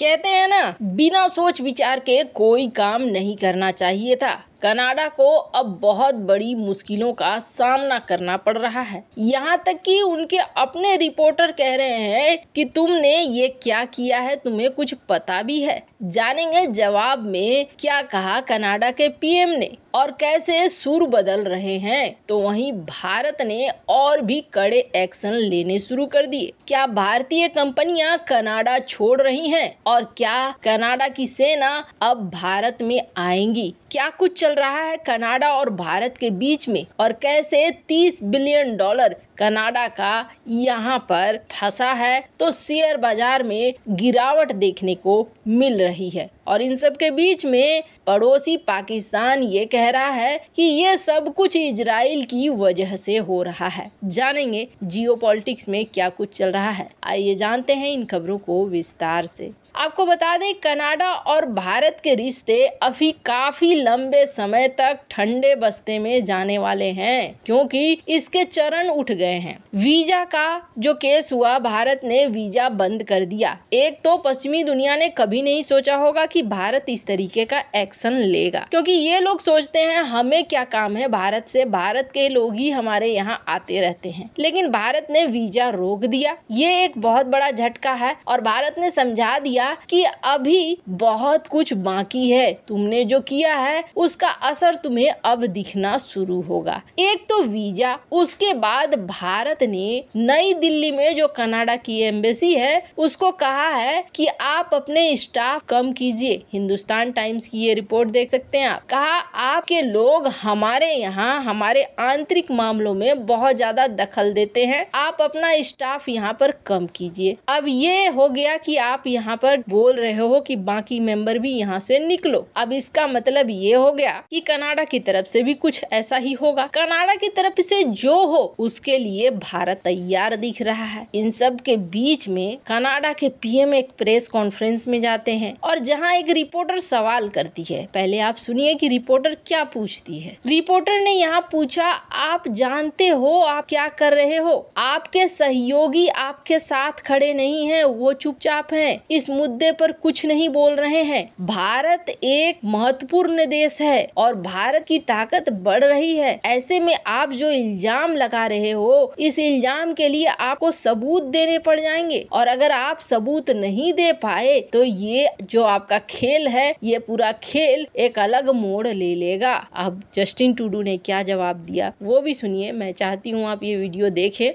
कहते हैं ना, बिना सोच विचार के कोई काम नहीं करना चाहिए था। कनाडा को अब बहुत बड़ी मुश्किलों का सामना करना पड़ रहा है। यहाँ तक कि उनके अपने रिपोर्टर कह रहे हैं कि तुमने ये क्या किया है, तुम्हें कुछ पता भी है? जानेंगे जवाब में क्या कहा कनाडा के पीएम ने और कैसे सुर बदल रहे हैं। तो वहीं भारत ने और भी कड़े एक्शन लेने शुरू कर दिए। क्या भारतीय कंपनियां कनाडा छोड़ रही हैं और क्या कनाडा की सेना अब भारत में आएंगी? क्या कुछ चल रहा है कनाडा और भारत के बीच में और कैसे 30 बिलियन डॉलर कनाडा का यहाँ पर फंसा है? तो शेयर बाजार में गिरावट देखने को मिल रही है और इन सब के बीच में पड़ोसी पाकिस्तान ये कह रहा है कि ये सब कुछ इजराइल की वजह से हो रहा है। जानेंगे जियोपॉलिटिक्स में क्या कुछ चल रहा है। आइए जानते हैं इन खबरों को विस्तार से। आपको बता दें, कनाडा और भारत के रिश्ते अभी काफी लंबे समय तक ठंडे बस्ते में जाने वाले हैं क्योंकि इसके चरण उठ गए हैं। वीजा का जो केस हुआ, भारत ने वीजा बंद कर दिया। एक तो पश्चिमी दुनिया ने कभी नहीं सोचा होगा कि भारत इस तरीके का एक्शन लेगा, क्योंकि ये लोग सोचते हैं हमें क्या काम है भारत से, भारत के लोग ही हमारे यहाँ आते रहते हैं। लेकिन भारत ने वीजा रोक दिया। ये एक बहुत बड़ा झटका है और भारत ने समझा दिया कि अभी बहुत कुछ बाकी है, तुमने जो किया है उसका असर तुम्हें अब दिखना शुरू होगा। एक तो वीजा, उसके बाद भारत ने नई दिल्ली में जो कनाडा की एम्बेसी है उसको कहा है कि आप अपने स्टाफ कम कीजिए। हिंदुस्तान टाइम्स की ये रिपोर्ट देख सकते हैं आप। कहा आपके लोग हमारे यहाँ हमारे आंतरिक मामलों में बहुत ज्यादा दखल देते हैं, आप अपना स्टाफ यहाँ पर कम कीजिए। अब ये हो गया कि आप यहाँ पर बोल रहे हो कि बाकी मेंबर भी यहाँ से निकलो। अब इसका मतलब ये हो गया कि कनाडा की तरफ से भी कुछ ऐसा ही होगा। कनाडा की तरफ से जो हो उसके लिए भारत तैयार दिख रहा है। इन सब के बीच में कनाडा के पीएम एक प्रेस कॉन्फ्रेंस में जाते हैं और जहाँ एक रिपोर्टर सवाल करती है। पहले आप सुनिए कि रिपोर्टर क्या पूछती है। रिपोर्टर ने यहाँ पूछा, आप जानते हो आप क्या कर रहे हो? आपके सहयोगी आपके साथ खड़े नहीं है, वो चुपचाप है, इस मुद्दे पर कुछ नहीं बोल रहे हैं। भारत एक महत्वपूर्ण देश है और भारत की ताकत बढ़ रही है, ऐसे में आप जो इल्जाम लगा रहे हो इस इल्जाम के लिए आपको सबूत देने पड़ जाएंगे और अगर आप सबूत नहीं दे पाए तो ये जो आपका खेल है ये पूरा खेल एक अलग मोड़ ले लेगा। अब जस्टिन टूडू ने क्या जवाब दिया वो भी सुनिए। मैं चाहती हूँ आप ये वीडियो देखें।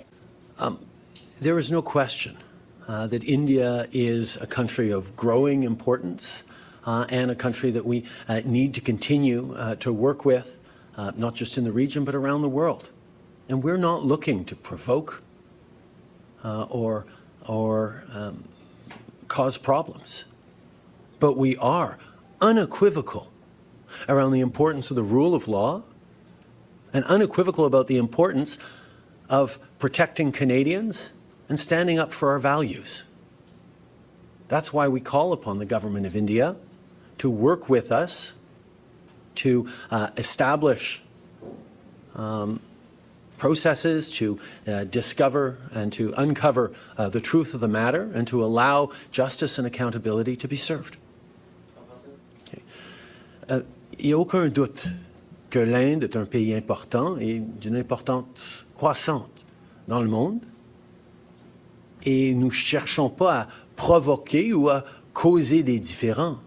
There is no question. That India is a country of growing importance and a country that we need to continue to work with, not just in the region but around the world. And we're not looking to provoke or cause problems, but we are unequivocal around the importance of the rule of law and unequivocal about the importance of protecting Canadians and standing up for our values. That's why we call upon the government of India to work with us to establish processes to discover and to uncover the truth of the matter and to allow justice and accountability to be served. Il n'y a aucun doute que l'Inde est un pays important et d'une importance croissante dans le monde. Et nous ne cherchons pas à provoquer ou à causer des différends.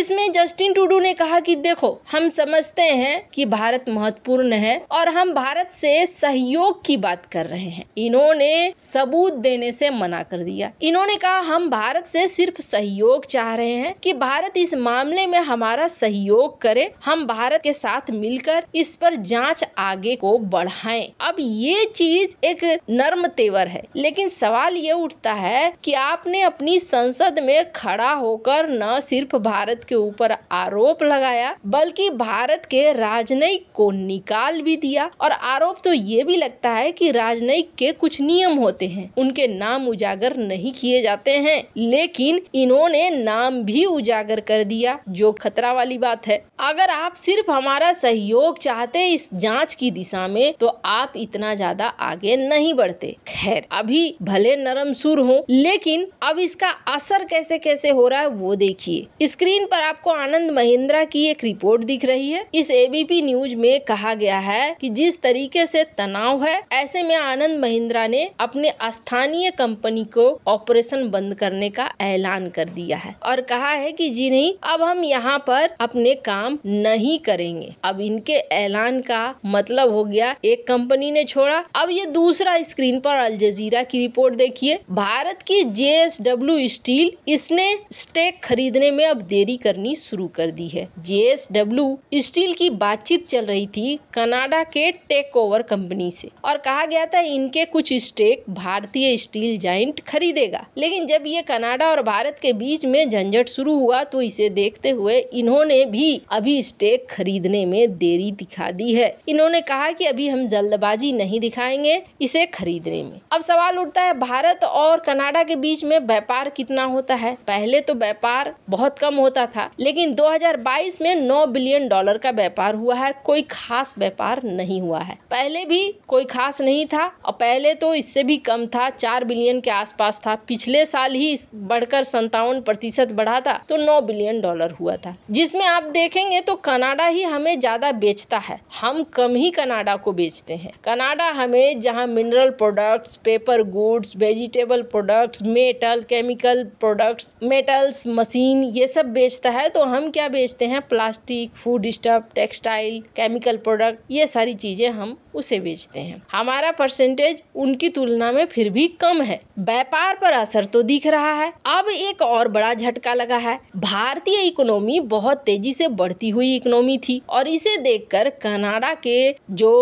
इसमें Justin to do ने कहा कि देखो, हम समझते हैं कि भारत महत्वपूर्ण है और हम भारत से सहयोग की बात कर रहे हैं। इन्होंने सबूत देने से मना कर दिया। इन्होंने कहा हम भारत से सिर्फ सहयोग चाह रहे हैं कि भारत इस मामले में हमारा सहयोग करे, हम भारत के साथ मिलकर इस पर जांच आगे को बढ़ाएं। अब ये चीज एक नर्म तेवर है, लेकिन सवाल ये उठता है कि आपने अपनी संसद में खड़ा होकर न सिर्फ भारत के ऊपर आरोप लगाया बल्कि भारत के राजनयिक को निकाल भी दिया। और आरोप तो ये भी लगता है कि राजनयिक के कुछ नियम होते हैं, उनके नाम उजागर नहीं किए जाते हैं, लेकिन इन्होंने नाम भी उजागर कर दिया, जो खतरा वाली बात है। अगर आप सिर्फ हमारा सहयोग चाहते इस जांच की दिशा में तो आप इतना ज्यादा आगे नहीं बढ़ते। खैर, अभी भले नरम सुर हो, लेकिन अब इसका असर कैसे कैसे हो रहा है वो देखिए। स्क्रीन पर आपको आनंद महिंद्रा की एक रिपोर्ट दिख रही है। इस एबीपी न्यूज में कहा गया है कि जिस तरीके से तनाव है, ऐसे में आनंद महिंद्रा ने अपने स्थानीय कंपनी को ऑपरेशन बंद करने का ऐलान कर दिया है और कहा है कि जी नहीं, अब हम यहाँ पर अपने काम नहीं करेंगे। अब इनके ऐलान का मतलब हो गया एक कंपनी ने छोड़ा। अब ये दूसरा, स्क्रीन पर अल जजीरा की रिपोर्ट देखिए, भारत की जेएसडब्ल्यू स्टील इसने स्टेक खरीदने में अब देरी करनी शुरू कर दी है। जेएसडब्ल्यू स्टील की बातचीत चल रही थी कनाडा के टेक ओवर कंपनी से और कहा गया था इनके कुछ स्टेक भारतीय स्टील जाइंट खरीदेगा। लेकिन जब ये कनाडा और भारत के बीच में झंझट शुरू हुआ तो इसे देखते हुए इन्होंने भी अभी स्टेक खरीदने में देरी दिखा दी है। इन्होंने कहा कि अभी हम जल्दबाजी नहीं दिखाएंगे इसे खरीदने में। अब सवाल उठता है भारत और कनाडा के बीच में व्यापार कितना होता है? पहले तो व्यापार बहुत कम होता था, लेकिन 2022 में 9 बिलियन डॉलर का व्यापार हुआ है। कोई खास व्यापार नहीं हुआ है, पहले भी कोई खास नहीं था और पहले तो इससे भी कम था, 4 बिलियन के आसपास था। पिछले साल ही बढ़कर 57% बढ़ा था तो 9 बिलियन डॉलर हुआ था, जिसमें आप देखेंगे तो कनाडा ही हमें ज्यादा बेचता है, हम कम ही कनाडा को बेचते हैं। कनाडा हमें जहाँ mineral products, paper goods, vegetable products, metal, chemical products, metals, machine, ये सब बेचता है, तो हम क्या बेचते हैं? Plastic, food stuff, textile, chemical product, ये सारी चीजें हम उसे बेचते हैं। हमारा परसेंटेज उनकी तुलना में फिर भी कम है। व्यापार पर असर तो दिख रहा है। अब एक और बड़ा झटका लगा है। भारतीय इकोनॉमी बहुत तेजी से बढ़ती हुई इकोनॉमी थी और इसे देखकर कनाडा के जो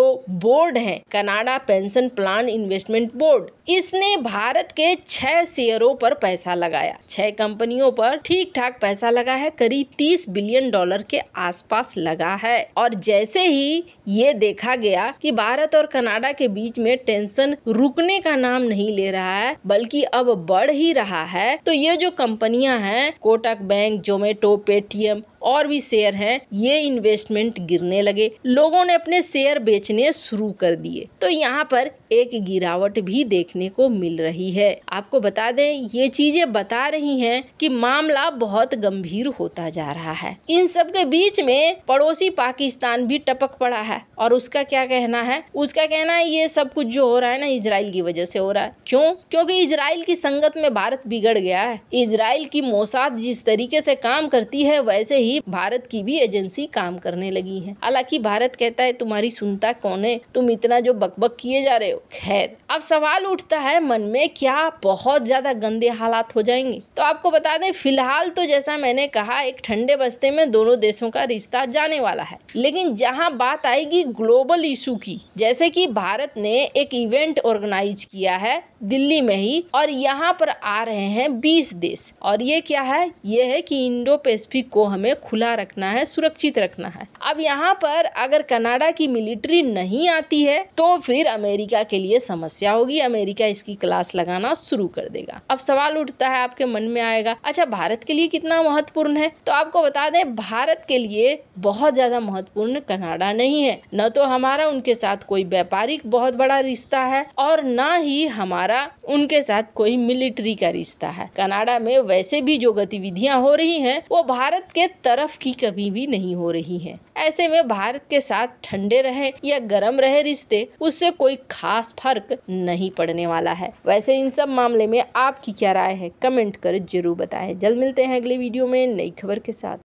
बोर्ड है, Canada pension plan investment board, इसने भारत के 6 शेयरों पर पैसा लगाया। 6 कंपनियों पर ठीक ठाक पैसा लगा है, करीब 30 बिलियन डॉलर के आसपास लगा है। और जैसे ही ये देखा गया कि भारत और कनाडा के बीच में टेंशन रुकने का नाम नहीं ले रहा है बल्कि अब बढ़ ही रहा है, तो ये जो कंपनियां हैं, कोटक बैंक, जोमेटो, पेटीएम और भी शेयर हैं, ये इन्वेस्टमेंट गिरने लगे। लोगों ने अपने शेयर बेचने शुरू कर दिए, तो यहाँ पर एक गिरावट भी देखने को मिल रही है। आपको बता दें, ये चीजें बता रही हैं कि मामला बहुत गंभीर होता जा रहा है। इन सब के बीच में पड़ोसी पाकिस्तान भी टपक पड़ा है और उसका क्या कहना है? उसका कहना है ये सब कुछ जो हो रहा है ना, इजराइल की वजह से हो रहा है। क्यों? क्योंकि इजराइल की संगत में भारत बिगड़ गया है। इजराइल की मोसाद जिस तरीके से काम करती है, वैसे ही भारत की भी एजेंसी काम करने लगी है। हालांकि भारत कहता है तुम्हारी सुनता कौन है, तुम इतना जो बकबक किए जा रहे हो। खैर, अब सवाल उठता है मन में, क्या बहुत ज्यादा गंदे हालात हो जाएंगे? तो आपको बता दें, फिलहाल तो जैसा मैंने कहा, एक ठंडे बस्ते में दोनों देशों का रिश्ता जाने वाला है। लेकिन जहाँ बात आएगी ग्लोबल इशू की, जैसे कि भारत ने एक इवेंट ऑर्गेनाइज किया है दिल्ली में ही और यहाँ पर आ रहे हैं 20 देश। और ये क्या है? ये है कि इंडो पैसिफिक को हमें खुला रखना है, सुरक्षित रखना है। अब यहाँ पर अगर कनाडा की मिलिट्री नहीं आती है तो फिर अमेरिका के लिए समस्या होगी, अमेरिका इसकी क्लास लगाना शुरू कर देगा। अब सवाल उठता है, आपके मन में आएगा, अच्छा भारत के लिए कितना महत्वपूर्ण है? तो आपको बता दें, भारत के लिए बहुत ज्यादा महत्वपूर्ण कनाडा नहीं है। न तो हमारा उनके साथ कोई व्यापारिक बहुत बड़ा रिश्ता है और न ही हमारा उनके साथ कोई मिलिट्री का रिश्ता है। कनाडा में वैसे भी जो गतिविधियां हो रही हैं, वो भारत के तरफ की कभी भी नहीं हो रही हैं। ऐसे में भारत के साथ ठंडे रहे या गर्म रहे रिश्ते, उससे कोई खास फर्क नहीं पड़ने वाला है। वैसे इन सब मामले में आपकी क्या राय है? कमेंट कर जरूर बताएं। जल्द मिलते हैं अगले वीडियो में नई खबर के साथ।